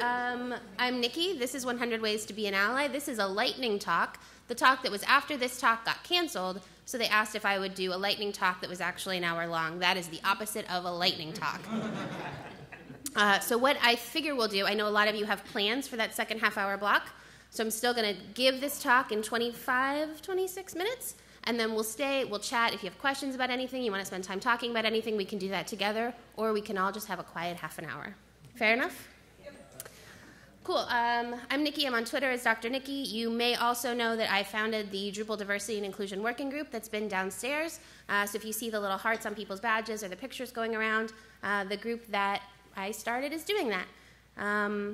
I'm Nikki. This is 100 Ways to Be an Ally. This is a lightning talk. The talk that was after this talk got canceled, so they asked if I would do a lightning talk that was actually an hour long. That is the opposite of a lightning talk. So what I figure we'll do, I know a lot of you have plans for that second half-hour block, so I'm still going to give this talk in 25, 26 minutes, and then we'll chat. If you have questions about anything, you want to spend time talking about anything, we can do that together, or we can all just have a quiet half an hour. Fair enough? Cool. I'm Nikki. I'm on Twitter as Dr. Nikki. You may also know that I founded the Drupal Diversity and Inclusion Working Group that's been downstairs. So if you see the little hearts on people's badges or the pictures going around, the group that I started is doing that.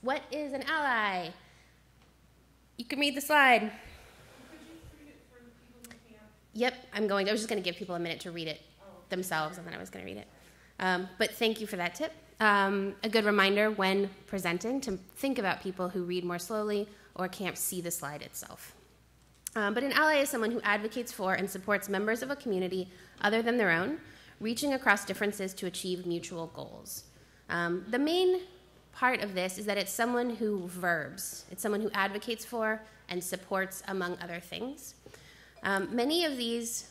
What is an ally? You can read the slide. Could you read it for the people who can't? Yep, I'm going. I was just going to give people a minute to read it themselves, and then I was going to read it. But thank you for that tip. A good reminder when presenting to think about people who read more slowly or can't see the slide itself. But an ally is someone who advocates for and supports members of a community other than their own, reaching across differences to achieve mutual goals. The main part of this is that it's someone who verbs. It's someone who advocates for and supports, among other things. Many of these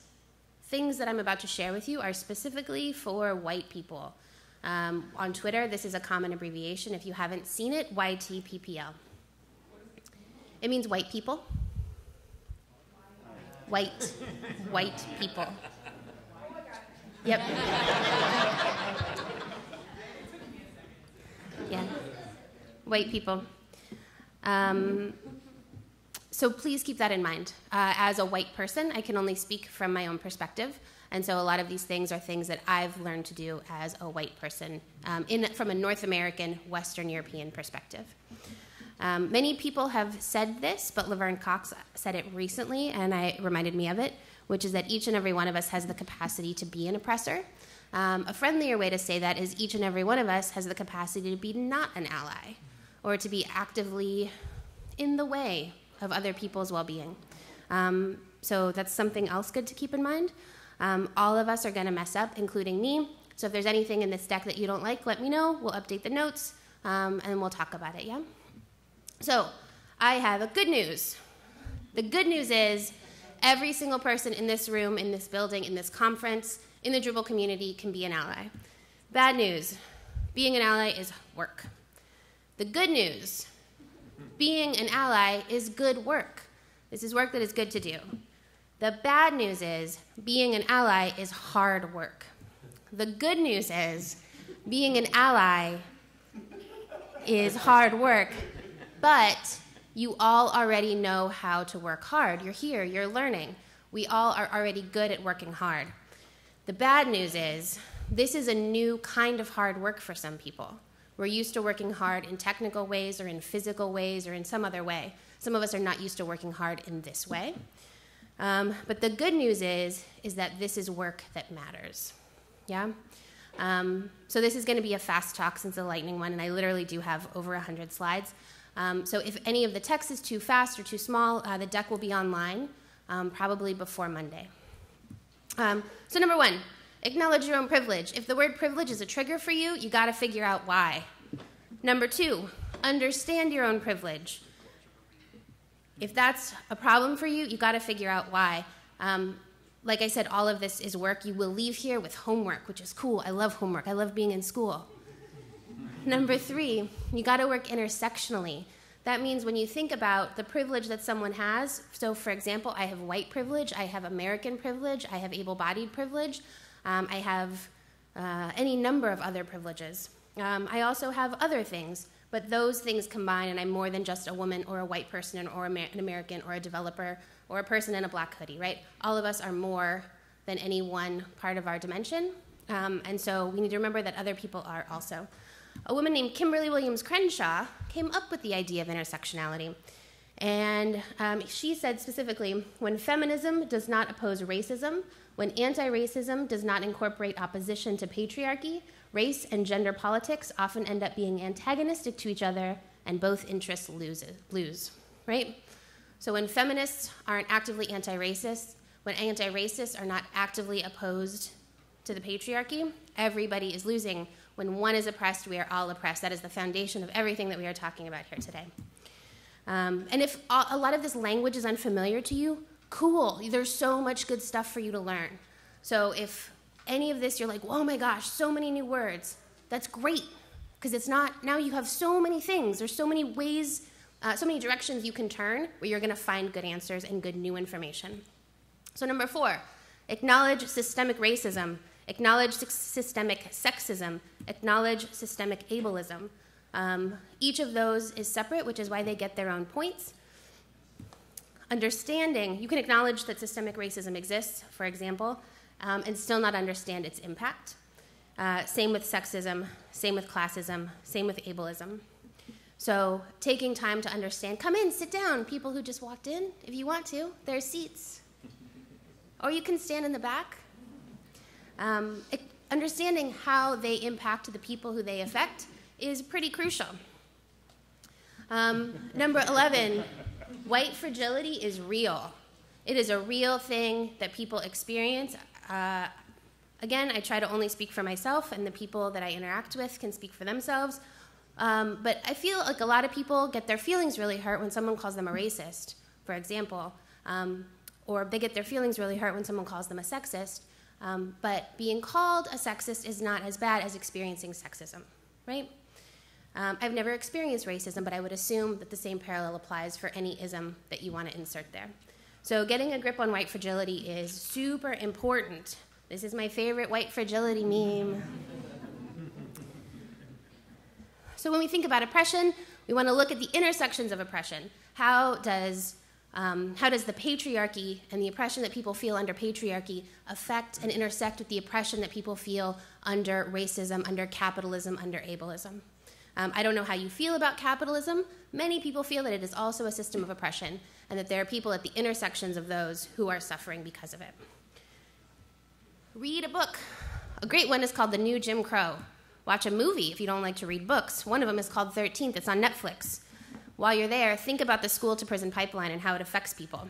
things that I'm about to share with you are specifically for white people. On Twitter, this is a common abbreviation. If you haven't seen it, YTPPL. It means white people. White people. Yep. Yeah. White people. So please keep that in mind. As a white person, I can only speak from my own perspective. And so a lot of these things are things that I've learned to do as a white person from a North American, Western European perspective. Many people have said this, but Laverne Cox said it recently, and it reminded me of it, which is that each and every one of us has the capacity to be an oppressor. A friendlier way to say that is each and every one of us has the capacity to be not an ally, or to be actively in the way of other people's well-being. So that's something else good to keep in mind. All of us are going to mess up, including me. So if there's anything in this deck that you don't like, let me know. We'll update the notes, and we'll talk about it, yeah? So I have a good news. The good news is every single person in this room, in this building, in this conference, in the Drupal community can be an ally. Bad news, being an ally is work. The good news, being an ally is good work. This is work that is good to do. The bad news is being an ally is hard work. The good news is being an ally is hard work, but you all already know how to work hard. You're here, you're learning. We all are already good at working hard. The bad news is this is a new kind of hard work for some people. We're used to working hard in technical ways or in physical ways or in some other way. Some of us are not used to working hard in this way. But the good news is that this is work that matters, yeah? So this is going to be a fast talk since the lightning one, and I literally do have over 100 slides. So if any of the text is too fast or too small, the deck will be online, probably before Monday. So number one, acknowledge your own privilege. If the word privilege is a trigger for you, you got to figure out why. Number two, understand your own privilege. If that's a problem for you, you got to figure out why. Like I said, all of this is work. You will leave here with homework, which is cool. I love homework. I love being in school. Number three, you got to work intersectionally. That means when you think about the privilege that someone has, so for example, I have white privilege, I have American privilege, I have able-bodied privilege, I have any number of other privileges. I also have other things. But those things combine, and I'm more than just a woman or a white person or an American or a developer or a person in a black hoodie, right? All of us are more than any one part of our dimension, and so we need to remember that other people are also. A woman named Kimberlé Williams Crenshaw came up with the idea of intersectionality, and she said specifically, when feminism does not oppose racism, when anti-racism does not incorporate opposition to patriarchy, race and gender politics often end up being antagonistic to each other, and both interests lose, right? So when feminists aren't actively anti-racist, when anti-racists are not actively opposed to the patriarchy, everybody is losing. When one is oppressed, we are all oppressed. That is the foundation of everything that we are talking about here today. And if a lot of this language is unfamiliar to you, cool. There's so much good stuff for you to learn. So if any of this you're like, oh my gosh, so many new words, that's great. Because it's not, now you have so many things. There's so many ways, so many directions you can turn where you're going to find good answers and good new information. So number 4, acknowledge systemic racism. Acknowledge systemic sexism, acknowledge systemic ableism. Each of those is separate, which is why they get their own points. Understanding, you can acknowledge that systemic racism exists, for example, and still not understand its impact. Same with sexism, same with classism, same with ableism. So taking time to understand, come in, sit down, people who just walked in, if you want to, there's seats. Or you can stand in the back. Understanding how they impact the people who they affect is pretty crucial. Number 11, white fragility is real. It is a real thing that people experience. Again, I try to only speak for myself, and the people that I interact with can speak for themselves. But I feel like a lot of people get their feelings really hurt when someone calls them a racist, for example, or they get their feelings really hurt when someone calls them a sexist. But being called a sexist is not as bad as experiencing sexism, right? I've never experienced racism, but I would assume that the same parallel applies for any ism that you want to insert there. So getting a grip on white fragility is super important. This is my favorite white fragility meme. So when we think about oppression, we want to look at the intersections of oppression. How does the patriarchy and the oppression that people feel under patriarchy affect and intersect with the oppression that people feel under racism, under capitalism, under ableism? I don't know how you feel about capitalism. Many people feel that it is also a system of oppression and that there are people at the intersections of those who are suffering because of it. Read a book. A great one is called The New Jim Crow. Watch a movie if you don't like to read books. One of them is called 13th. It's on Netflix. While you're there, think about the school-to-prison pipeline and how it affects people.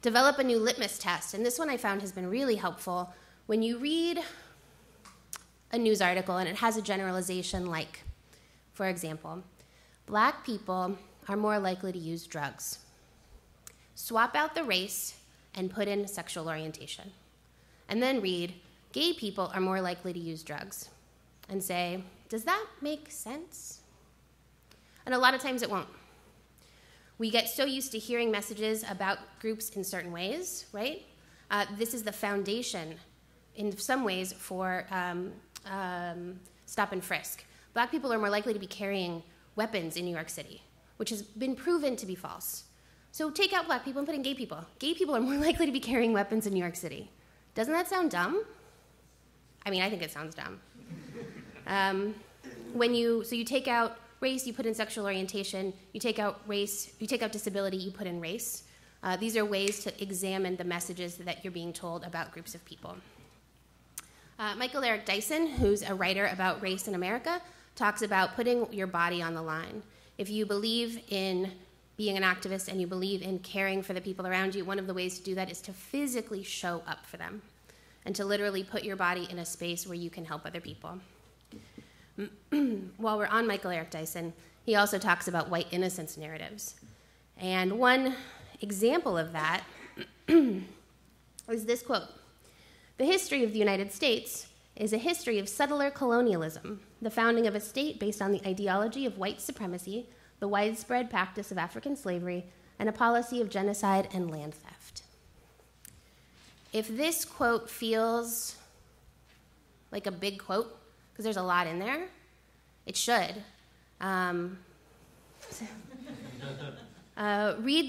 Develop a new litmus test, and this one I found has been really helpful. When you read a news article and it has a generalization like, for example, black people are more likely to use drugs. Swap out the race and put in sexual orientation. And then read, gay people are more likely to use drugs. And say, does that make sense? And a lot of times it won't. We get so used to hearing messages about groups in certain ways, right? This is the foundation, in some ways, for stop and frisk. Black people are more likely to be carrying weapons in New York City, which has been proven to be false. So take out black people and put in gay people. Gay people are more likely to be carrying weapons in New York City. Doesn't that sound dumb? I mean, I think it sounds dumb. So you take out race, you put in sexual orientation, you take out race, you take out disability, you put in race. These are ways to examine the messages that you're being told about groups of people. Michael Eric Dyson, who's a writer about race in America, talks about putting your body on the line. If you believe in being an activist and you believe in caring for the people around you, one of the ways to do that is to physically show up for them and to literally put your body in a space where you can help other people. While we're on Michael Eric Dyson, he also talks about white innocence narratives. And one example of that is this quote. The history of the United States is a history of settler colonialism, the founding of a state based on the ideology of white supremacy, the widespread practice of African slavery, and a policy of genocide and land theft. If this quote feels like a big quote, because there's a lot in there. It should. Read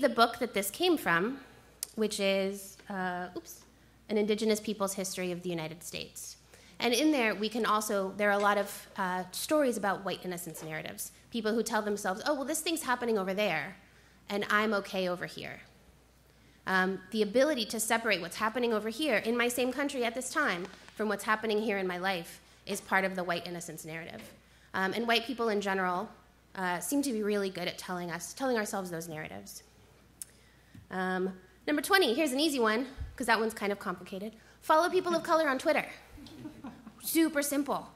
the book that this came from, which is An Indigenous People's History of the United States. And in there, we can also, there are a lot of stories about white innocence narratives. People who tell themselves, oh, well, this thing's happening over there, and I'm okay over here. The ability to separate what's happening over here in my same country at this time from what's happening here in my life is part of the white innocence narrative. And white people in general seem to be really good at telling ourselves those narratives. Number 20, here's an easy one, because that one's kind of complicated. Follow people of color on Twitter. Super simple.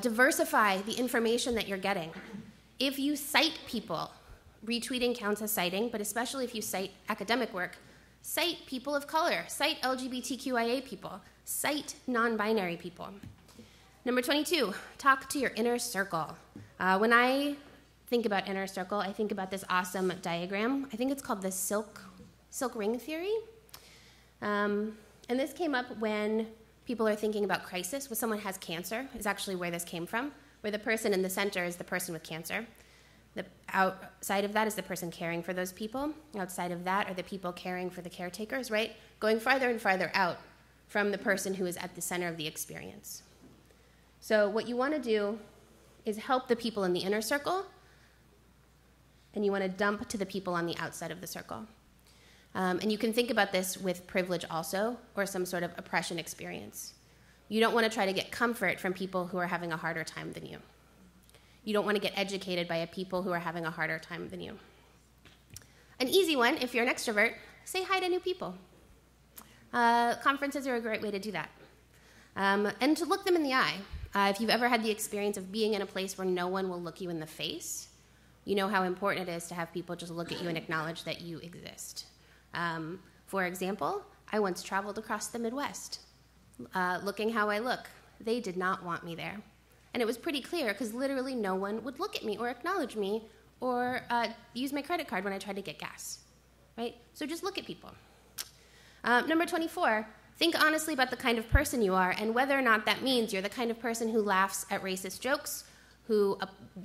Diversify the information that you're getting. If you cite people, retweeting counts as citing, but especially if you cite academic work, cite people of color, cite LGBTQIA people, cite non-binary people. Number 22, talk to your inner circle. When I think about inner circle, I think about this awesome diagram. I think it's called the silk ring theory. And this came up when people are thinking about crisis, when someone has cancer, is actually where this came from, where the person in the center is the person with cancer. The outside of that is the person caring for those people. Outside of that are the people caring for the caretakers, right? Going farther and farther out from the person who is at the center of the experience. So what you want to do is help the people in the inner circle, and you want to dump to the people on the outside of the circle. And you can think about this with privilege also, or some sort of oppression experience. You don't want to try to get comfort from people who are having a harder time than you. You don't want to get educated by people who are having a harder time than you. An easy one, if you're an extrovert, say hi to new people. Conferences are a great way to do that. And to look them in the eye. If you've ever had the experience of being in a place where no one will look you in the face, you know how important it is to have people just look at you and acknowledge that you exist. For example, I once traveled across the Midwest, looking how I look. They did not want me there. And it was pretty clear because literally no one would look at me or acknowledge me or use my credit card when I tried to get gas, right? So just look at people. Number 24, think honestly about the kind of person you are and whether or not that means you're the kind of person who laughs at racist jokes, who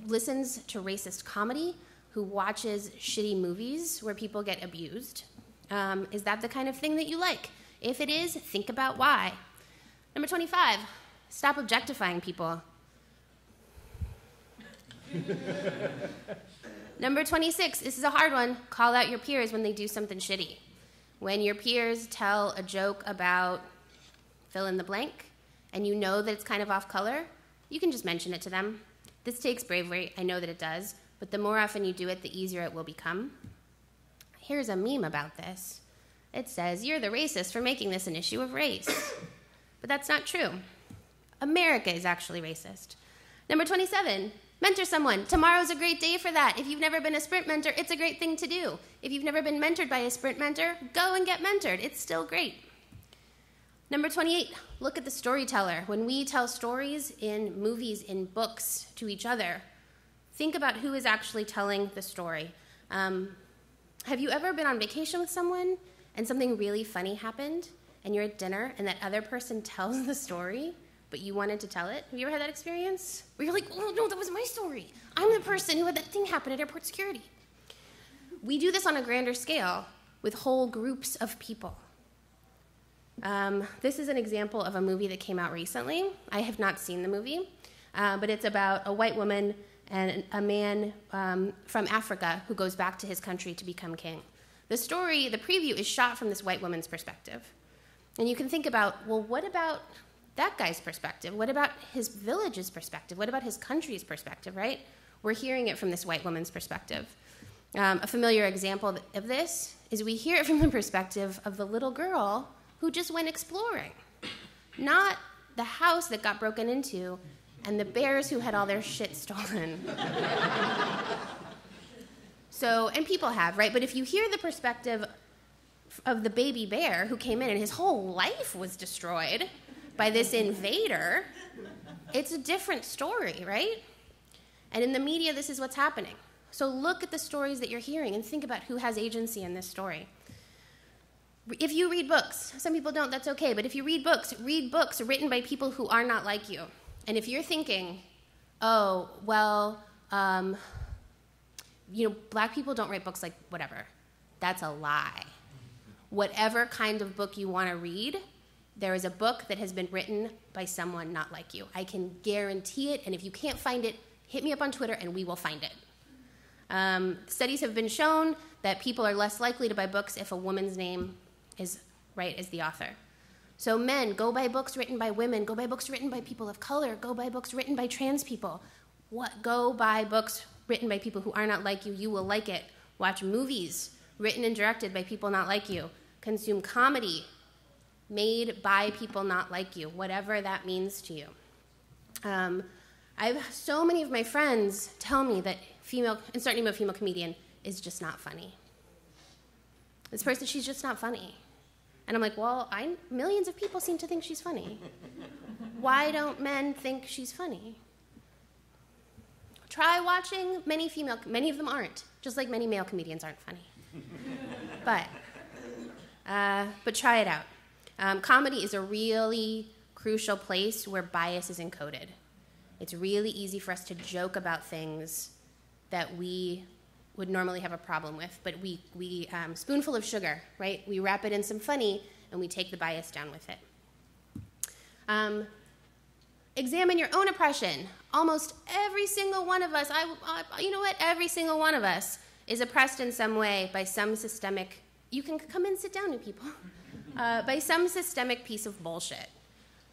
listens to racist comedy, who watches shitty movies where people get abused. Is that the kind of thing that you like? If it is, think about why. Number 25, stop objectifying people. Number 26, this is a hard one, call out your peers when they do something shitty. When your peers tell a joke about fill in the blank, and you know that it's kind of off color, you can just mention it to them. This takes bravery, I know that it does, but the more often you do it, the easier it will become. Here's a meme about this. It says, "You're the racist for making this an issue of race." But that's not true. America is actually racist. Number 27. Mentor someone. Tomorrow's a great day for that. If you've never been a sprint mentor, it's a great thing to do. If you've never been mentored by a sprint mentor, go and get mentored. It's still great. Number 28, look at the storyteller. When we tell stories in movies, in books, to each other, think about who is actually telling the story. Have you ever been on vacation with someone and something really funny happened and you're at dinner and that other person tells the story? But you wanted to tell it? Have you ever had that experience? Where you're like, oh no, that was my story. I'm the person who had that thing happen at airport security. We do this on a grander scale with whole groups of people. This is an example of a movie that came out recently. I have not seen the movie, but it's about a white woman and a man from Africa who goes back to his country to become king. The story, the preview, is shot from this white woman's perspective. And you can think about, well, what about that guy's perspective? What about his village's perspective? What about his country's perspective, right? We're hearing it from this white woman's perspective. A familiar example of this is we hear it from the perspective of the little girl who just went exploring, not the house that got broken into and the bears who had all their shit stolen. So, and people have, right? But if you hear the perspective of the baby bear who came in and his whole life was destroyed by this invader, it's a different story, right? And in the media, this is what's happening. So look at the stories that you're hearing and think about who has agency in this story. If you read books, some people don't, that's okay, but if you read books written by people who are not like you. And if you're thinking, oh, well, you know, black people don't write books like whatever, that's a lie. Whatever kind of book you want to read, there is a book that has been written by someone not like you. I can guarantee it, and if you can't find it, hit me up on Twitter and we will find it. Studies have been shown that people are less likely to buy books if a woman's name is right as the author. So men, go buy books written by women, go buy books written by people of color, go buy books written by trans people. Go buy books written by people who are not like you, you will like it. Watch movies written and directed by people not like you. Consume comedy made by people not like you, whatever that means to you. I have so many of my friends tell me that female, insert name of female comedian, is just not funny. This person, she's just not funny. And I'm like, well, millions of people seem to think she's funny. Why don't men think she's funny? Try watching many female, many of them aren't, just like many male comedians aren't funny. But try it out. Comedy is a really crucial place where bias is encoded. It's really easy for us to joke about things that we would normally have a problem with, but we spoonful of sugar, right? We wrap it in some funny, and we take the bias down with it. Examine your own oppression. Almost every single one of us, you know what? Every single one of us is oppressed in some way by some systemic, you can come and sit down, new people, by some systemic piece of bullshit.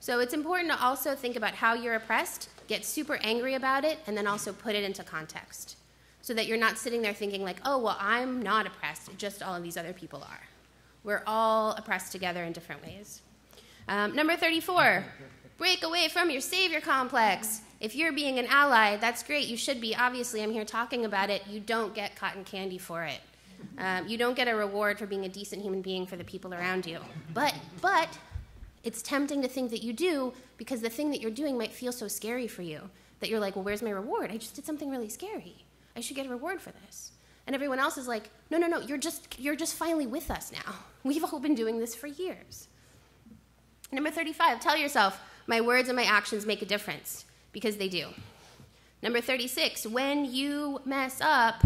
So it's important to also think about how you're oppressed, get super angry about it, and then also put it into context, so that you're not sitting there thinking like, oh, well, I'm not oppressed, just all of these other people are. We're all oppressed together in different ways. Number 34, break away from your savior complex. If you're being an ally, that's great, you should be. Obviously, I'm here talking about it. You don't get cotton candy for it. You don't get a reward for being a decent human being for the people around you. But it's tempting to think that you do, because the thing that you're doing might feel so scary for you that you're like, well, where's my reward? I just did something really scary. I should get a reward for this. And everyone else is like, no, no, no, you're just finally with us now. We've all been doing this for years. Number 35, tell yourself, my words and my actions make a difference, because they do. Number 36, when you mess up,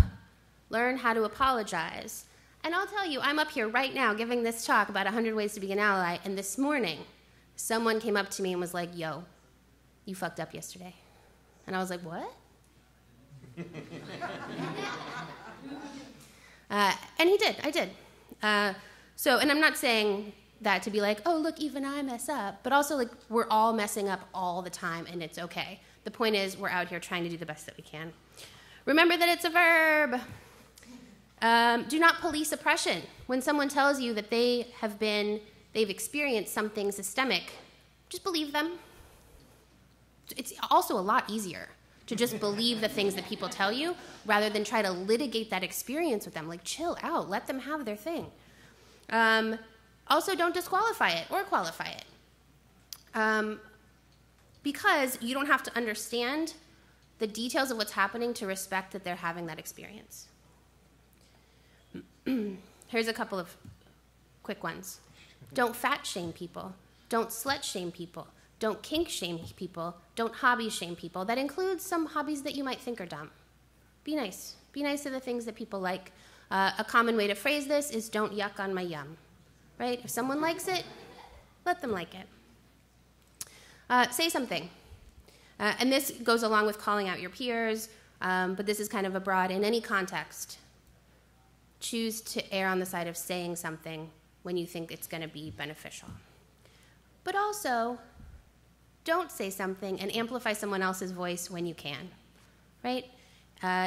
learn how to apologize. And I'll tell you, I'm up here right now giving this talk about 100 ways to be an ally, and this morning, someone came up to me and was like, yo, you fucked up yesterday. And I was like, what? And he did, I did. And I'm not saying that to be like, oh, look, even I mess up, but also like we're all messing up all the time and it's okay. The point is we're out here trying to do the best that we can. Remember that it's a verb. Do not police oppression. When someone tells you that they've experienced something systemic, just believe them. It's also a lot easier to just believe the things that people tell you rather than try to litigate that experience with them. Like, chill out, let them have their thing. Also, don't disqualify it or qualify it. Because you don't have to understand the details of what's happening to respect that they're having that experience. Here's a couple of quick ones. Don't fat shame people. Don't slut shame people. Don't kink shame people. Don't hobby shame people. That includes some hobbies that you might think are dumb. Be nice. Be nice to the things that people like. A common way to phrase this is don't yuck on my yum. Right? If someone likes it, let them like it. Say something. And this goes along with calling out your peers, but this is kind of abroad in any context. Choose to err on the side of saying something when you think it's going to be beneficial. But also, don't say something and amplify someone else's voice when you can, right?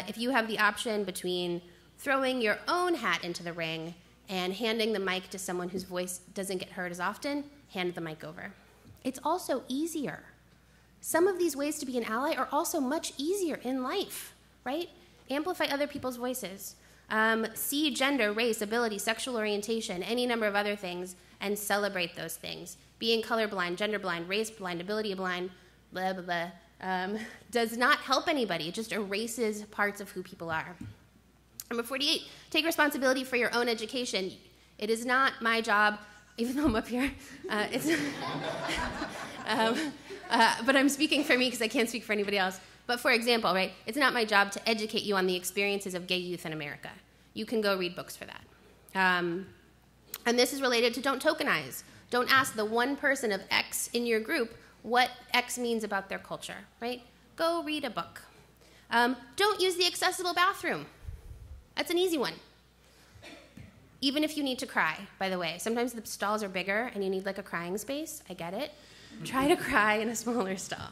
If you have the option between throwing your own hat into the ring and handing the mic to someone whose voice doesn't get heard as often, hand the mic over. It's also easier. Some of these ways to be an ally are also much easier in life, right? Amplify other people's voices. See gender, race, ability, sexual orientation, any number of other things, and celebrate those things. Being colorblind, genderblind, race-blind, ability-blind, blah, blah, blah, does not help anybody. It just erases parts of who people are. Number 48, take responsibility for your own education. It is not my job, even though I'm up here, but I'm speaking for me because I can't speak for anybody else. But for example, right, it's not my job to educate you on the experiences of gay youth in America. You can go read books for that. And this is related to don't tokenize. Don't ask the one person of X in your group what X means about their culture, right? Go read a book. Don't use the accessible bathroom. That's an easy one. Even if you need to cry, by the way. Sometimes the stalls are bigger and you need like a crying space. I get it. Try to cry in a smaller stall.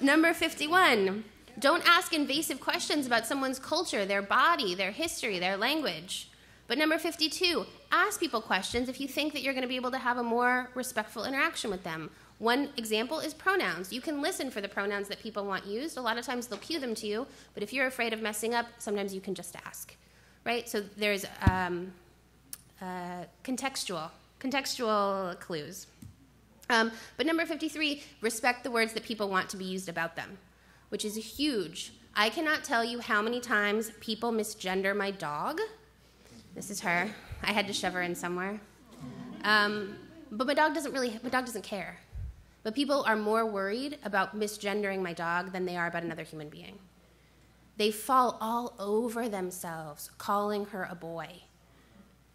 Number 51. Don't ask invasive questions about someone's culture, their body, their history, their language. But number 52, ask people questions if you think that you're going to be able to have a more respectful interaction with them. One example is pronouns. You can listen for the pronouns that people want used. A lot of times they'll cue them to you, but if you're afraid of messing up, sometimes you can just ask, right? So there's contextual clues. But number 53, respect the words that people want to be used about them, which is huge. I cannot tell you how many times people misgender my dog. This is her. I had to shove her in somewhere. But my dog doesn't care. But people are more worried about misgendering my dog than they are about another human being. They fall all over themselves calling her a boy.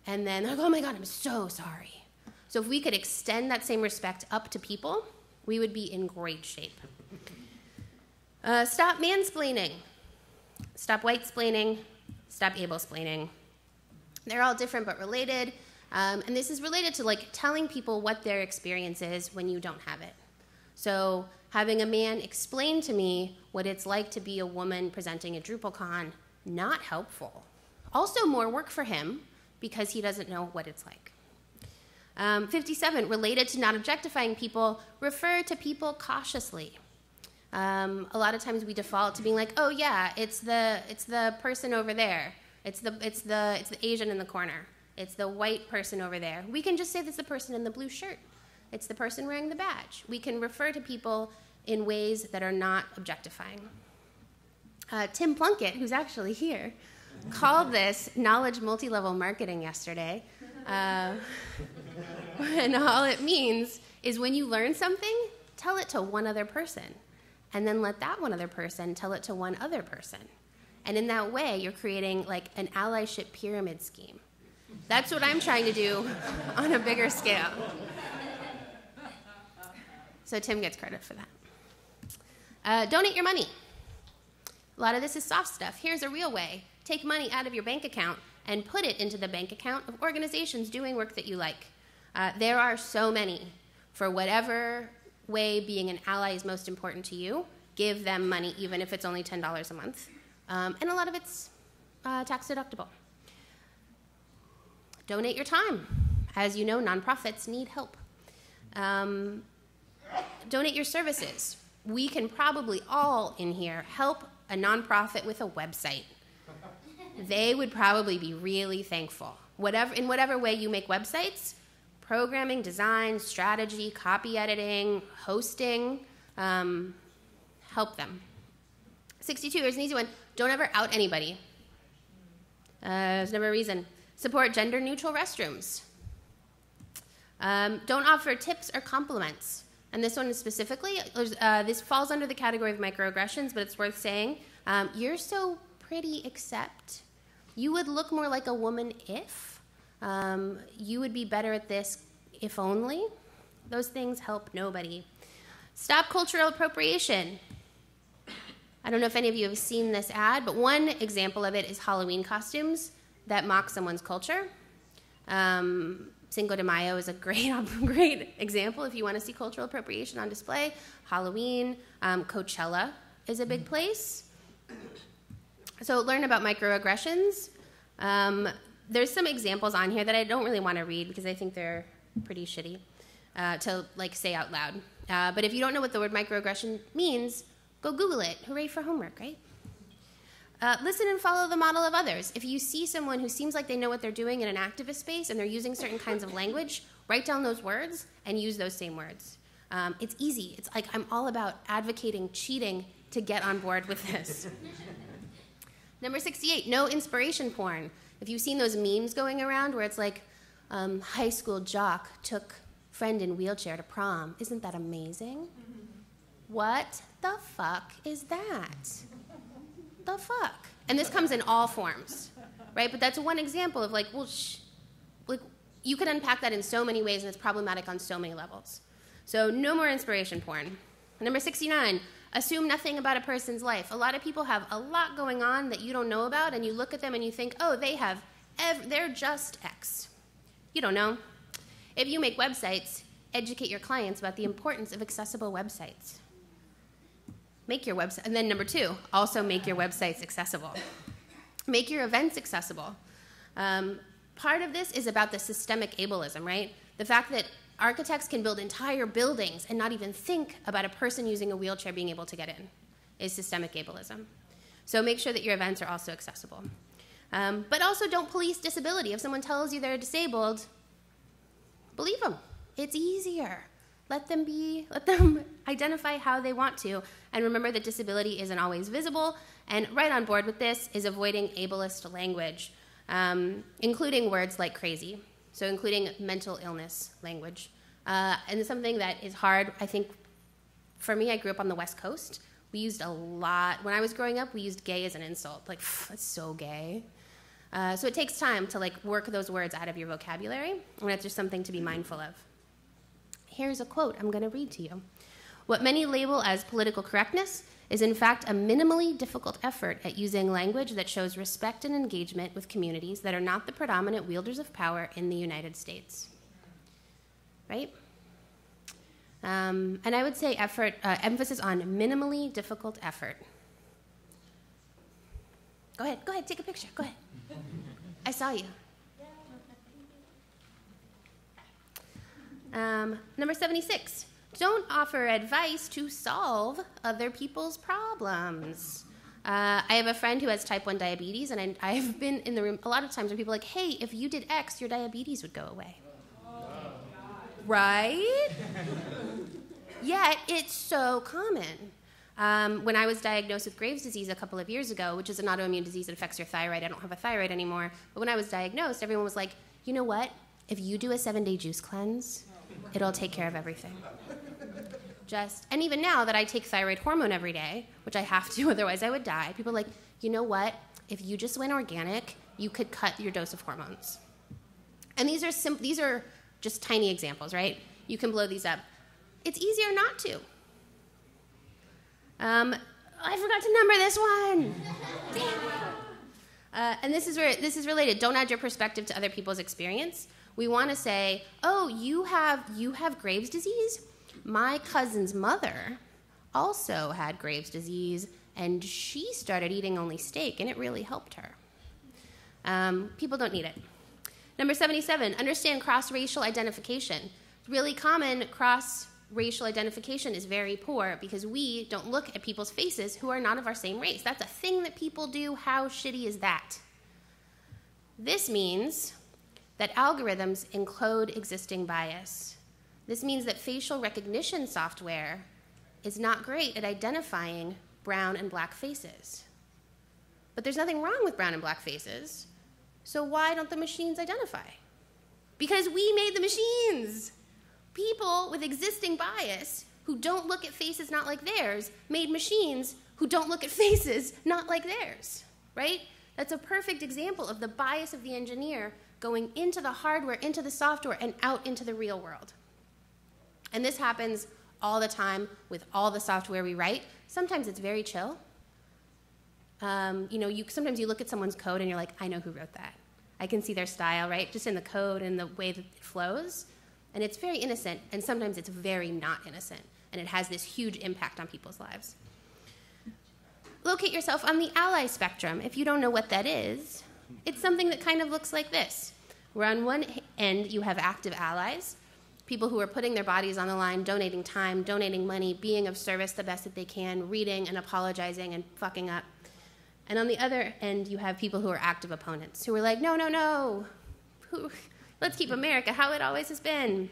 And then they're like, oh my God, I'm so sorry. So if we could extend that same respect up to people, we would be in great shape. Stop mansplaining. Stop whitesplaining. Stop ablesplaining. They're all different but related. And this is related to like telling people what their experience is when you don't have it. So having a man explain to me what it's like to be a woman presenting at DrupalCon, not helpful. Also more work for him because he doesn't know what it's like. 57, related to not objectifying people, refer to people cautiously. A lot of times we default to being like, oh yeah, it's the person over there. It's the Asian in the corner. It's the white person over there. We can just say that's the person in the blue shirt. It's the person wearing the badge. We can refer to people in ways that are not objectifying. Tim Plunkett, who's actually here, called this knowledge multi-level marketing yesterday. And all it means is when you learn something, tell it to one other person. And then let that one other person tell it to one other person. And in that way, you're creating like an allyship pyramid scheme. That's what I'm trying to do on a bigger scale. So Tim gets credit for that. Donate your money. A lot of this is soft stuff. Here's a real way. Take money out of your bank account and put it into the bank account of organizations doing work that you like. There are so many. For whatever way being an ally is most important to you, give them money, even if it's only $10 a month. And a lot of it's tax deductible. Donate your time. As you know, nonprofits need help. Donate your services. We can probably all in here help a nonprofit with a website. They would probably be really thankful. In whatever way you make websites, programming, design, strategy, copy editing, hosting, help them. 62, here's an easy one. Don't ever out anybody. There's never a reason. Support gender-neutral restrooms. Don't offer tips or compliments. And this one specifically, this falls under the category of microaggressions, but it's worth saying, you're so pretty except. You would look more like a woman if. You would be better at this if only. Those things help nobody. Stop cultural appropriation. I don't know if any of you have seen this ad, but one example of it is Halloween costumes that mock someone's culture. Cinco de Mayo is a great example if you want to see cultural appropriation on display. Halloween, Coachella is a big place. So learn about microaggressions. There's some examples on here that I don't really want to read because I think they're pretty shitty to like say out loud. But if you don't know what the word microaggression means, go Google it. Hooray for homework, right? Listen and follow the model of others. If you see someone who seems like they know what they're doing in an activist space and they're using certain kinds of language, write down those words and use those same words. It's easy. It's like I'm all about advocating cheating to get on board with this. Number 68, no inspiration porn. If you've seen those memes going around where it's like, high school jock took friend in wheelchair to prom. Isn't that amazing? What the fuck is that? The fuck? And this comes in all forms, right? But that's one example of like, well, like you can unpack that in so many ways, and it's problematic on so many levels. So no more inspiration porn. Number 69, assume nothing about a person's life. A lot of people have a lot going on that you don't know about, and you look at them and you think, oh, they're just X. You don't know. If you make websites, educate your clients about the importance of accessible websites. Make your website, and then number 2, also make your websites accessible. Make your events accessible. part of this is about the systemic ableism, right? The fact that architects can build entire buildings and not even think about a person using a wheelchair being able to get in is systemic ableism. So make sure that your events are also accessible. But also don't police disability. If someone tells you they're disabled, believe them. It's easier. Let them identify how they want to. And remember that disability isn't always visible. And right on board with this is avoiding ableist language, including words like crazy. So including mental illness language. And something that is hard, I think, for me, I grew up on the West Coast. We used a lot, when I was growing up, we used gay as an insult. Like, that's so gay. So it takes time to like work those words out of your vocabulary, and that's just something to be mindful of. Here's a quote I'm gonna read to you. What many label as political correctness is in fact a minimally difficult effort at using language that shows respect and engagement with communities that are not the predominant wielders of power in the United States, right? And I would say effort, emphasis on minimally difficult effort. Go ahead, take a picture, go ahead. I saw you. Number 76, don't offer advice to solve other people's problems. I have a friend who has type 1 diabetes, and I've been in the room a lot of times where people are like, hey, if you did X, your diabetes would go away. Right? Yet it's so common. When I was diagnosed with Graves' disease a couple of years ago, which is an autoimmune disease that affects your thyroid, I don't have a thyroid anymore, but when I was diagnosed, everyone was like, you know what? If you do a 7-day juice cleanse, it'll take care of everything. And even now that I take thyroid hormone every day, which I have to, otherwise I would die, people are like, you know what? If you just went organic, you could cut your dose of hormones. And these are just tiny examples, right? You can blow these up. It's easier not to. I forgot to number this one. Damn. And this is where this is related. Don't add your perspective to other people's experience. We want to say, oh, you have Graves' disease? My cousin's mother also had Graves' disease, and she started eating only steak, and it really helped her. People don't need it. Number 77, understand cross-racial identification. It's really common. Cross-racial identification is very poor because we don't look at people's faces who are not of our same race. That's a thing that people do. How shitty is that? This means that algorithms encode existing bias. This means that facial recognition software is not great at identifying brown and black faces. But there's nothing wrong with brown and black faces. So why don't the machines identify? Because we made the machines. People with existing bias who don't look at faces not like theirs made machines who don't look at faces not like theirs, right? That's a perfect example of the bias of the engineer going into the hardware, into the software, and out into the real world. And this happens all the time with all the software we write. Sometimes it's very chill. You know, sometimes you look at someone's code and you're like, I know who wrote that. I can see their style, right? Just in the code and the way that it flows. And it's very innocent, and sometimes it's very not innocent. And it has this huge impact on people's lives. Locate yourself on the ally spectrum. If you don't know what that is, it's something that kind of looks like this. Where on one end, you have active allies, people who are putting their bodies on the line, donating time, donating money, being of service the best that they can, reading and apologizing and fucking up. And on the other end, you have people who are active opponents, who are like, no, no, no, let's keep America how it always has been.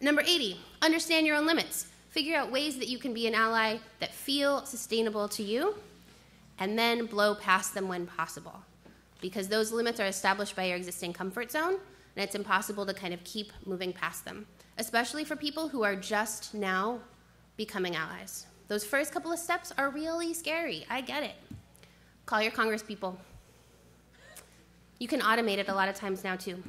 Number 80, understand your own limits. Figure out ways that you can be an ally that feel sustainable to you, and then blow past them when possible. Because those limits are established by your existing comfort zone, and it's impossible to kind of keep moving past them, especially for people who are just now becoming allies. Those first couple of steps are really scary. I get it. Call your congresspeople. You can automate it a lot of times now, too.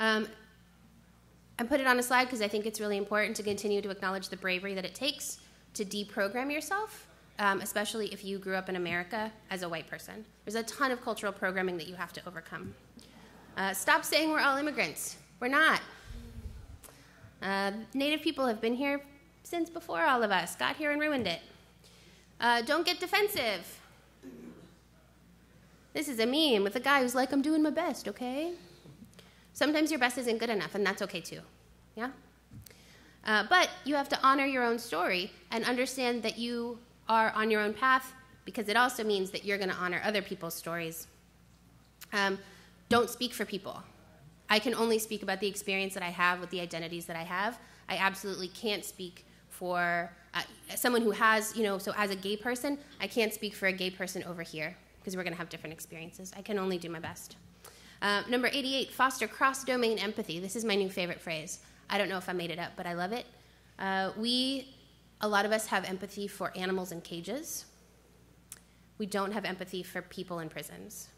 I put it on a slide because I think it's really important to continue to acknowledge the bravery that it takes to deprogram yourself, especially if you grew up in America as a white person. There's a ton of cultural programming that you have to overcome. Stop saying we're all immigrants. We're not. Native people have been here since before all of us got here and ruined it. Don't get defensive. This is a meme with a guy who's like, I'm doing my best, okay? Sometimes your best isn't good enough, and that's okay too, yeah? But you have to honor your own story and understand that you are on your own path, because it also means that you're gonna honor other people's stories. Don't speak for people. I can only speak about the experience that I have with the identities that I have. I absolutely can't speak for someone who has, you know, so as a gay person, I can't speak for a gay person over here because we're gonna have different experiences. I can only do my best. Number 88, foster cross-domain empathy. This is my new favorite phrase. I don't know if I made it up, but I love it. A lot of us have empathy for animals in cages. We don't have empathy for people in prisons.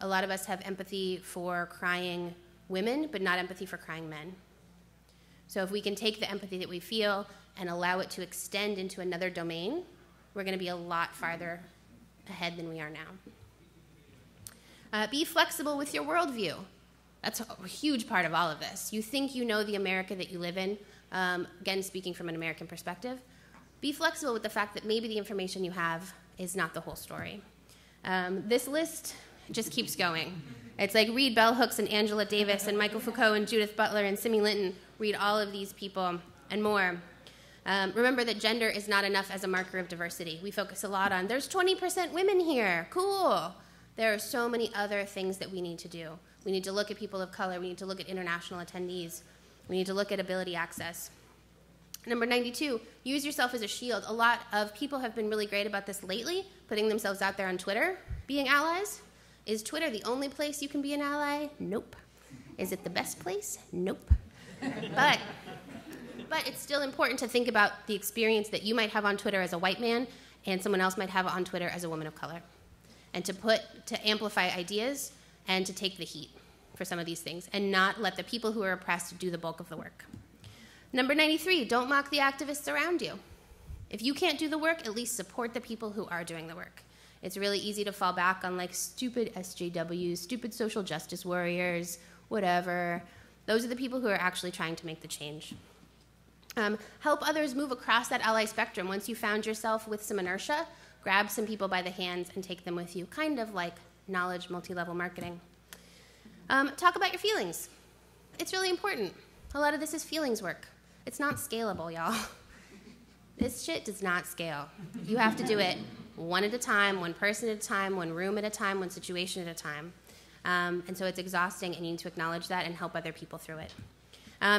A lot of us have empathy for crying women, but not empathy for crying men. So if we can take the empathy that we feel and allow it to extend into another domain, we're gonna be a lot farther ahead than we are now. Be flexible with your worldview. That's a huge part of all of this. You think you know the America that you live in, again, speaking from an American perspective. Be flexible with the fact that maybe the information you have is not the whole story. This list just keeps going. It's like read bell hooks and Angela Davis and Michael Foucault and Judith Butler and Simi Linton. Read all of these people and more. Remember that gender is not enough as a marker of diversity. We focus a lot on there's 20% women here, cool. There are so many other things that we need to do. We need to look at people of color. We need to look at international attendees. We need to look at ability access. Number 92, use yourself as a shield. A lot of people have been really great about this lately, putting themselves out there on Twitter, being allies. Is Twitter the only place you can be an ally? Nope. Is it the best place? Nope. But it's still important to think about the experience that you might have on Twitter as a white man and someone else might have on Twitter as a woman of color. And to amplify ideas and to take the heat for some of these things and not let the people who are oppressed do the bulk of the work. Number 93, don't mock the activists around you. If you can't do the work, at least support the people who are doing the work. It's really easy to fall back on like stupid SJWs, stupid social justice warriors, whatever. Those are the people who are actually trying to make the change. Help others move across that ally spectrum. Once you found yourself with some inertia, grab some people by the hands and take them with you, kind of like knowledge multi-level marketing. Talk about your feelings. It's really important. A lot of this is feelings work. It's not scalable, y'all. This shit does not scale. You have to do it one at a time, one person at a time, one room at a time, one situation at a time. And so it's exhausting and you need to acknowledge that and help other people through it.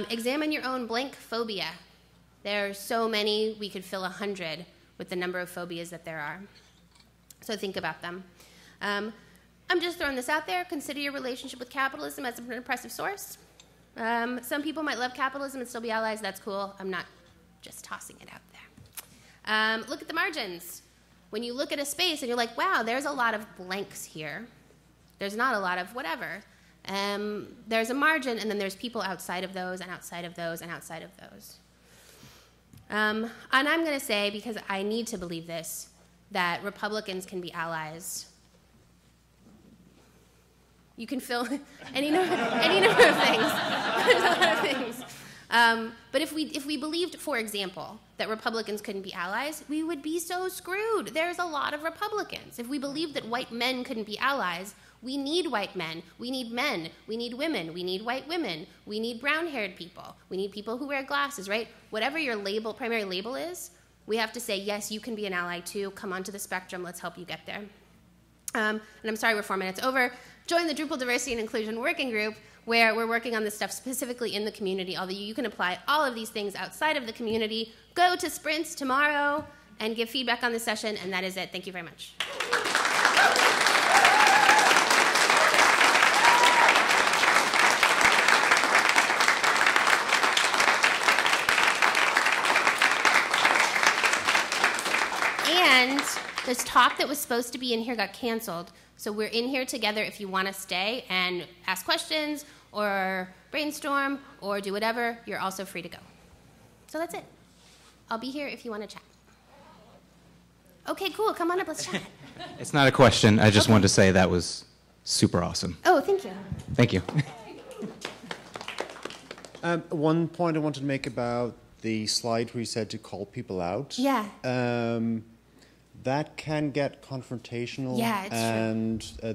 Examine your own blank phobia. There are so many, we could fill 100 with the number of phobias that there are. So think about them. I'm just throwing this out there. Consider your relationship with capitalism as an oppressive source. Some people might love capitalism and still be allies. That's cool. I'm not just tossing it out there. Look at the margins. When you look at a space and you're like, wow, there's a lot of blanks here. There's not a lot of whatever. There's a margin, and then there's people outside of those and outside of those and outside of those. And I'm going to say, because I need to believe this, that Republicans can be allies. You can fill any number of things. There's a lot of things. But if we believed, for example, that Republicans couldn't be allies, we would be so screwed. There's a lot of Republicans. If we believed that white men couldn't be allies, we need white men, we need women, we need white women, we need brown-haired people, we need people who wear glasses, right? Whatever your label, primary label is, we have to say, yes, you can be an ally too, come onto the spectrum, let's help you get there. And I'm sorry we're 4 minutes over. Join the Drupal Diversity and Inclusion Working Group, where we're working on this stuff specifically in the community, although you can apply all of these things outside of the community. Go to sprints tomorrow and give feedback on the session, and that is it. Thank you very much. And this talk that was supposed to be in here got canceled. So we're in here together if you want to stay and ask questions or brainstorm or do whatever. You're also free to go. So that's it. I'll be here if you want to chat. Okay, cool. Come on up. Let's chat. It's not a question. I just wanted to say that was super awesome. Oh, thank you. Thank you. One point I wanted to make about the slide where you said to call people out. Yeah. that can get confrontational. Yeah, it's true.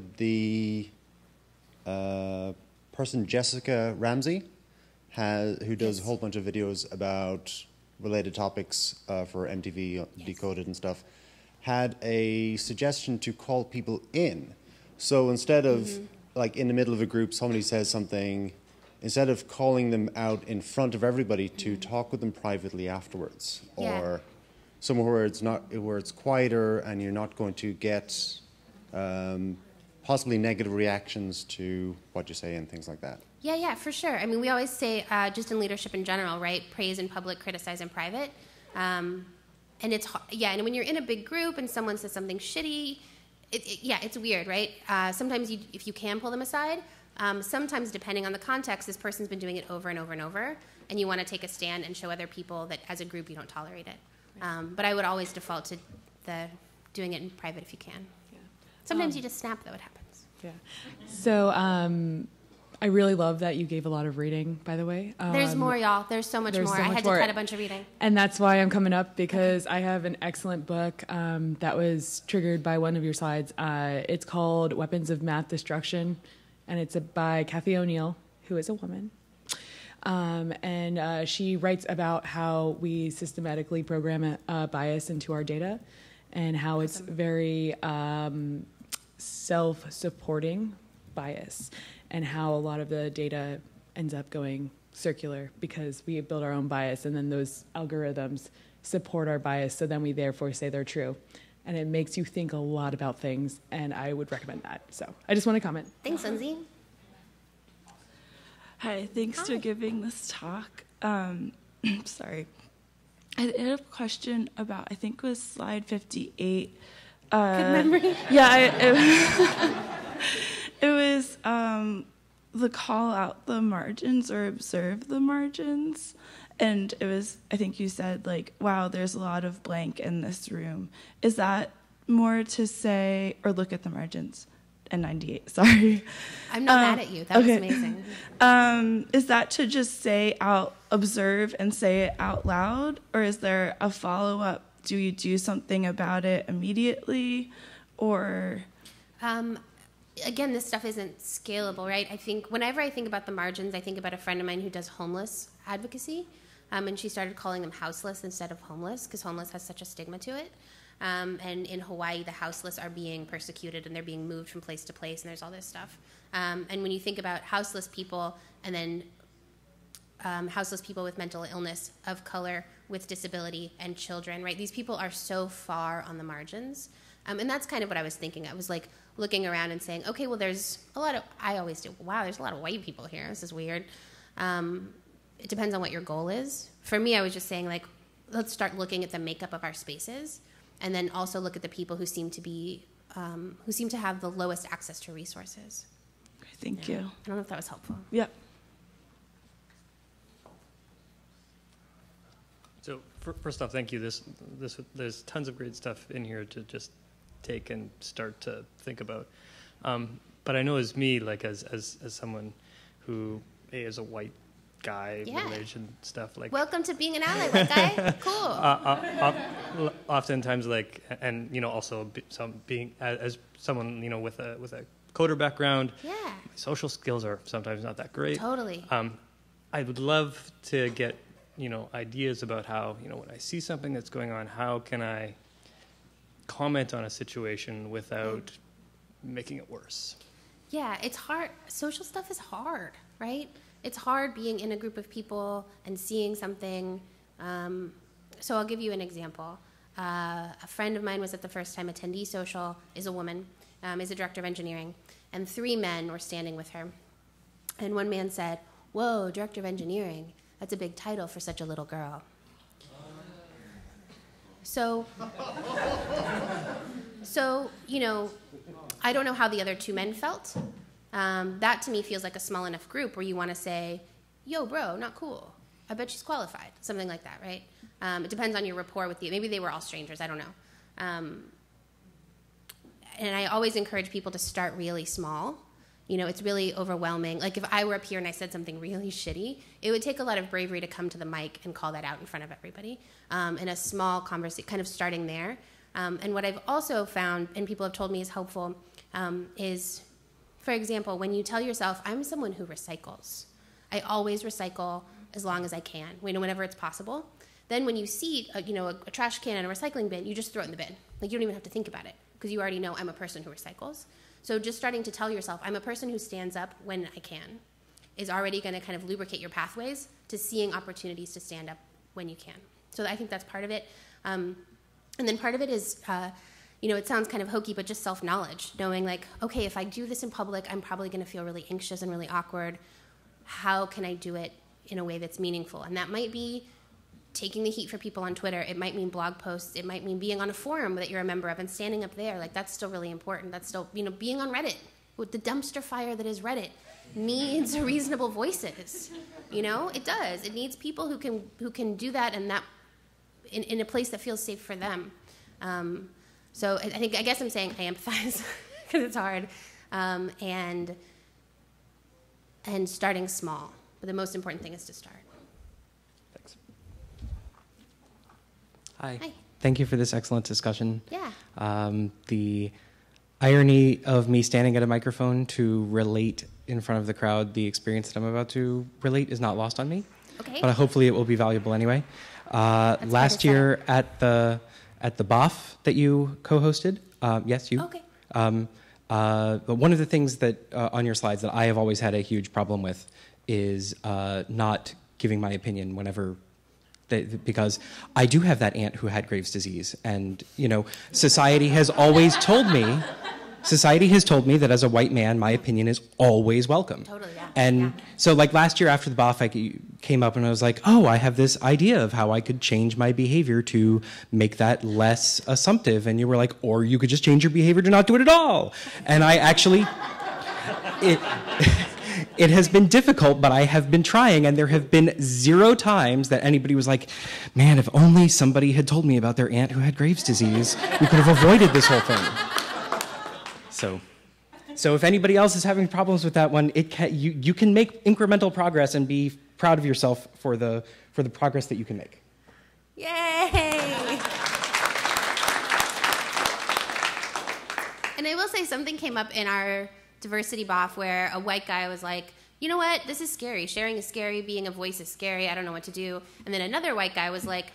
The person Jessica Ramsey who does a whole bunch of videos about related topics for MTV Decoded and stuff, had a suggestion to call people in. So instead of, like, in the middle of a group, somebody says something, instead of calling them out in front of everybody, to talk with them privately afterwards, or somewhere where it's not, where it's quieter and you're not going to get possibly negative reactions to what you say and things like that. Yeah, yeah, for sure. I mean, we always say, just in leadership in general, right, praise in public, criticize in private. And it's, and when you're in a big group and someone says something shitty, it's weird, right? Sometimes if you can pull them aside, sometimes depending on the context, this person's been doing it over and over and over, and you want to take a stand and show other people that as a group you don't tolerate it. But I would always default to the doing it in private if you can. Yeah. Sometimes you just snap, though, it happens. Yeah. So I really love that you gave a lot of reading, by the way. There's more, y'all. There's so much more. I had to cut a bunch of reading. And that's why I'm coming up, because I have an excellent book that was triggered by one of your slides. It's called Weapons of Math Destruction, and it's by Cathy O'Neil, who is a woman. And she writes about how we systematically program bias into our data and how it's very self-supporting bias, and how a lot of the data ends up going circular because we build our own bias, and then those algorithms support our bias, so then we therefore say they're true. And it makes you think a lot about things, and I would recommend that. So I just want to comment. Thanks, Lindsay. Hi, thanks for giving this talk. Sorry. I had a question about, I think it was slide 58. Good memory. Yeah, it was the call out the margins or observe the margins. And it was, I think you said, like, wow, there's a lot of blank in this room. Is that more to say, or look at the margins? And 98, sorry. I'm not mad at you. That was amazing. Is that to just say out, observe and say it out loud? Or is there a follow-up? Do you do something about it immediately? Or? Again, this stuff isn't scalable, right? I think whenever I think about the margins, I think about a friend of mine who does homeless advocacy. And she started calling them houseless instead of homeless, because homeless has such a stigma to it. And in Hawaii, the houseless are being persecuted, and they're being moved from place to place, and there's all this stuff. And when you think about houseless people, and then houseless people with mental illness, of color, with disability, and children, right? These people are so far on the margins. And that's kind of what I was thinking. I was like looking around and saying, okay, well, there's a lot of, I always do, wow, there's a lot of white people here. This is weird. It depends on what your goal is. For me, I was just saying, like, let's start looking at the makeup of our spaces. And then also look at the people who seem to be, who seem to have the lowest access to resources. Thank you. I don't know if that was helpful. Yeah. So first off, thank you. There's tons of great stuff in here to just take and start to think about. But I know as me, like as someone who is a white guy, religion stuff, like, welcome to being an ally, white guy. Cool. Oftentimes, like, and you know, also being as someone, you know, with a coder background, my social skills are sometimes not that great. Totally. I would love to get, you know, ideas about how, you know, when I see something that's going on, how can I comment on a situation without making it worse? Yeah, it's hard. Social stuff is hard, right? It's hard being in a group of people and seeing something. So I'll give you an example. A friend of mine was at the first time attendee social, is a woman, is a director of engineering, and three men were standing with her. And one man said, whoa, director of engineering, that's a big title for such a little girl. So you know, I don't know how the other two men felt. That to me feels like a small enough group where you want to say, yo, bro, not cool. I bet she's qualified. Something like that, right? It depends on your rapport with you. Maybe they were all strangers. I don't know. And I always encourage people to start really small. You know, it's really overwhelming. Like if I were up here and I said something really shitty, it would take a lot of bravery to come to the mic and call that out in front of everybody. In a small conversation, kind of starting there. And what I've also found, and people have told me is helpful, is, for example, when you tell yourself, I'm someone who recycles. I always recycle as long as I can, whenever it's possible. Then when you see a trash can and a recycling bin, you just throw it in the bin. Like, you don't even have to think about it, because you already know I'm a person who recycles. So just starting to tell yourself, I'm a person who stands up when I can, is already going to kind of lubricate your pathways to seeing opportunities to stand up when you can. So I think that's part of it. And then part of it is, it sounds kind of hokey, but just self-knowledge, knowing like, okay, if I do this in public, I'm probably going to feel really anxious and really awkward. How can I do it in a way that's meaningful? And that might be taking the heat for people on Twitter. It might mean blog posts. It might mean being on a forum that you're a member of and standing up there. Like, that's still really important. That's still, being on Reddit with the dumpster fire that is Reddit needs reasonable voices. It does. It needs people who can do that, and that in a place that feels safe for them. So I guess I'm saying I empathize because it's hard, and starting small. But the most important thing is to start. Thanks. Hi. Thank you for this excellent discussion. Yeah. The irony of me standing at a microphone to relate in front of the crowd the experience that I'm about to relate is not lost on me. Okay. But hopefully it will be valuable anyway. Last year at the BOF that you co-hosted, yes, you. Okay. But one of the things that on your slides that I have always had a huge problem with is not giving my opinion whenever, because I do have that aunt who had Graves' disease, and society has always told me, that as a white man, my opinion is always welcome. Totally, yeah. And so, like, last year after the BOF, I came up and I was like, oh, I have this idea of how I could change my behavior to make that less assumptive, and you were like, or you could just change your behavior to not do it at all. And I actually, It has been difficult, but I have been trying, and there have been zero times that anybody was like, man, if only somebody had told me about their aunt who had Graves' disease, we could have avoided this whole thing. So if anybody else is having problems with that one, you can make incremental progress and be proud of yourself for the progress that you can make. Yay! And I will say, something came up in our diversity BOF where a white guy was like, you know what, this is scary, sharing is scary, being a voice is scary, I don't know what to do. And then another white guy was like,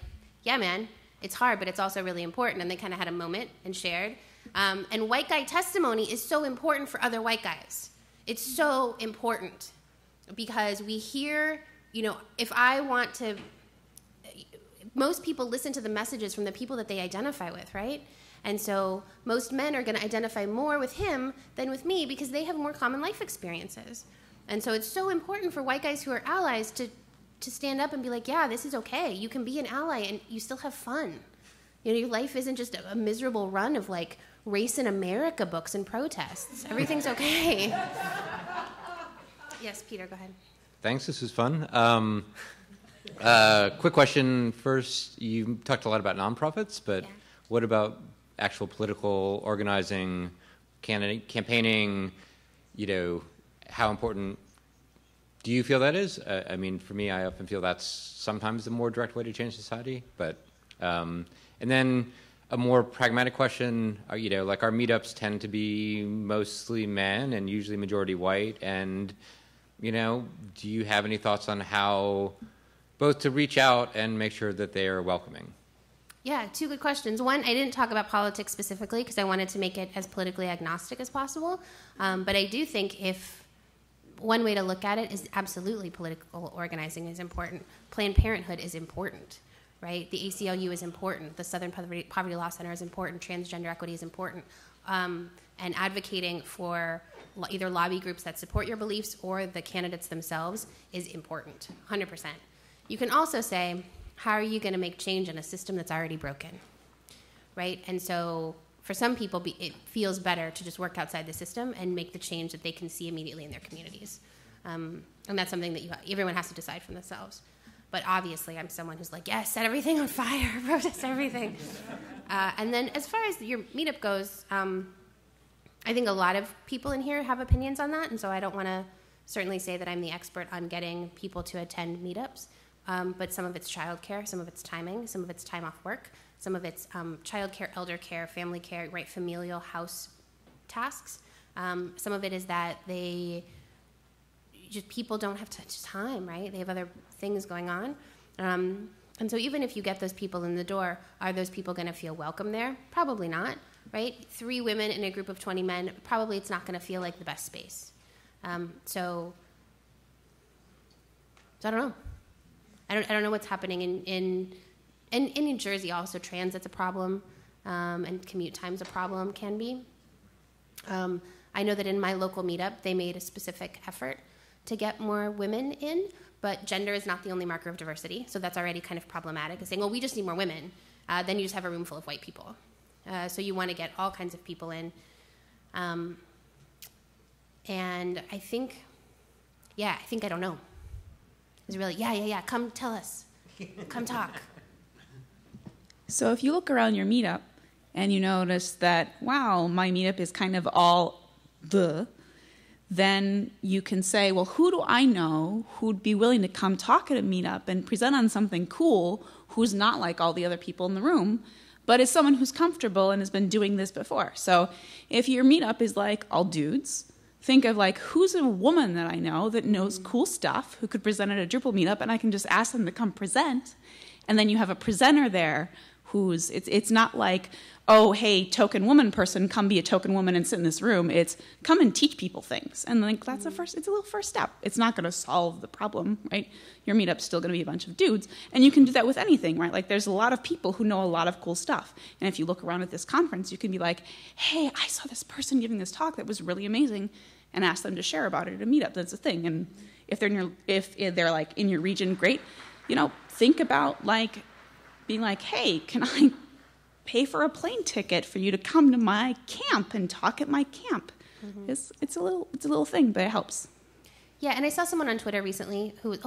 yeah man, it's hard, but it's also really important. And they kind of had a moment and shared. And white guy testimony is so important for other white guys. It's so important because we hear, if I want to, most people listen to the messages from the people that they identify with, right? And so most men are going to identify more with him than with me because they have more common life experiences. And so it's so important for white guys who are allies to stand up and be like, yeah, this is okay. You can be an ally and you still have fun. Your life isn't just a miserable run of like race in America books and protests. Everything's okay. Yes, Peter, go ahead. Thanks. This was fun. Quick question first. You talked a lot about nonprofits, but what about actual political organizing, campaigning, how important do you feel that is? I mean, for me, I often feel that's sometimes the more direct way to change society, but, and then a more pragmatic question, like our meetups tend to be mostly men and usually majority white, and, do you have any thoughts on how both to reach out and make sure that they are welcoming? Yeah, two good questions. One, I didn't talk about politics specifically because I wanted to make it as politically agnostic as possible. But I do think one way to look at it is absolutely political organizing is important. Planned Parenthood is important, right? The ACLU is important. The Southern Poverty Law Center is important. Transgender equity is important. And advocating for either lobby groups that support your beliefs or the candidates themselves is important, 100%. You can also say, how are you going to make change in a system that's already broken, right? And so for some people, it feels better to just work outside the system and make the change that they can see immediately in their communities. And that's something that everyone has to decide for themselves. But obviously, I'm someone who's like, yes, set everything on fire, protest everything. And then as far as your meetup goes, I think a lot of people in here have opinions on that, and so I don't want to certainly say that I'm the expert on getting people to attend meetups. but some of it's childcare, some of it's timing, some of it's time off work, some of it's childcare, elder care, family care, right, familial house tasks. Some of it is that they just, people don't have time, right? They have other things going on. And so even if you get those people in the door, are those people going to feel welcome there? Probably not, right? 3 women in a group of 20 men, probably it's not going to feel like the best space. So I don't know. I don't know what's happening in New Jersey. Also, transit's a problem, and commute time's a problem, can be. I know that in my local meetup, they made a specific effort to get more women in, but gender is not the only marker of diversity, so that's already kind of problematic. It's saying, well, we just need more women. Then you just have a room full of white people. So you want to get all kinds of people in. And I think, yeah, I don't know. It's really, yeah, come tell us. Come talk. So if you look around your meetup and you notice that, wow, my meetup is kind of all the, then you can say, well, who do I know who'd be willing to come talk at a meetup and present on something cool, who's not like all the other people in the room, but is someone who's comfortable and has been doing this before. So if your meetup is like all dudes, think of like, who's a woman that I know that knows cool stuff, who could present at a Drupal meetup, and I can just ask them to come present. And then you have a presenter there who's, it's not like, oh, hey, token woman person, come be a token woman and sit in this room. It's come and teach people things. And like, that's a first, it's a little first step. It's not going to solve the problem, right? Your meetup's still going to be a bunch of dudes. And you can do that with anything, right? Like, there's a lot of people who know a lot of cool stuff. And if you look around at this conference, you can be like, hey, I saw this person giving this talk that was really amazing, and ask them to share about it at a meetup. That's a thing. And if they're in your, if they're like in your region, great. You know, think about like being like, hey, can I pay for a plane ticket for you to come to my camp and talk at my camp? Mm-hmm. It's a little thing, but it helps. Yeah, and I saw someone on Twitter recently who was,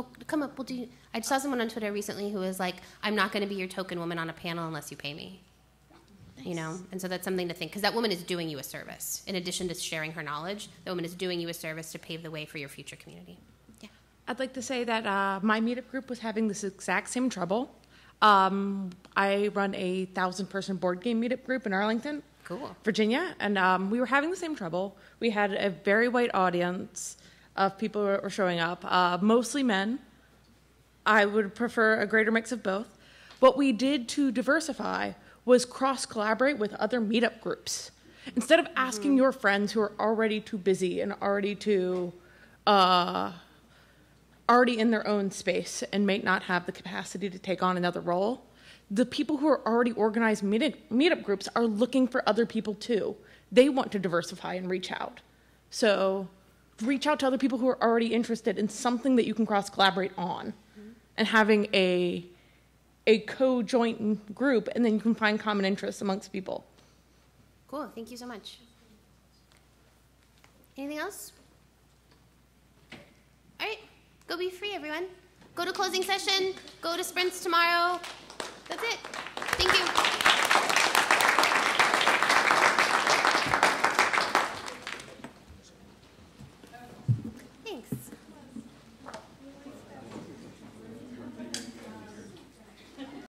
I saw someone on Twitter recently who was like, I'm not going to be your token woman on a panel unless you pay me. Nice. You know, and so that's something to think, because that woman is doing you a service. In addition to sharing her knowledge, the woman is doing you a service to pave the way for your future community. Yeah, I'd like to say that my meetup group was having this exact same trouble. I run a 1,000-person board game meetup group in Arlington, Virginia, and we were having the same trouble. We had a very white audience of people who were showing up, mostly men. I would prefer a greater mix of both. What we did to diversify was cross-collaborate with other meetup groups. Instead of asking your friends who are already too busy and already too... already in their own space and may not have the capacity to take on another role, the people who are already organized meetup groups are looking for other people too. They want to diversify and reach out. So reach out to other people who are already interested in something that you can cross-collaborate on, and having a co-joint group, and then you can find common interests amongst people. Cool, thank you so much. Anything else? All right. Go be free, everyone. Go to closing session. Go to sprints tomorrow. That's it. Thank you.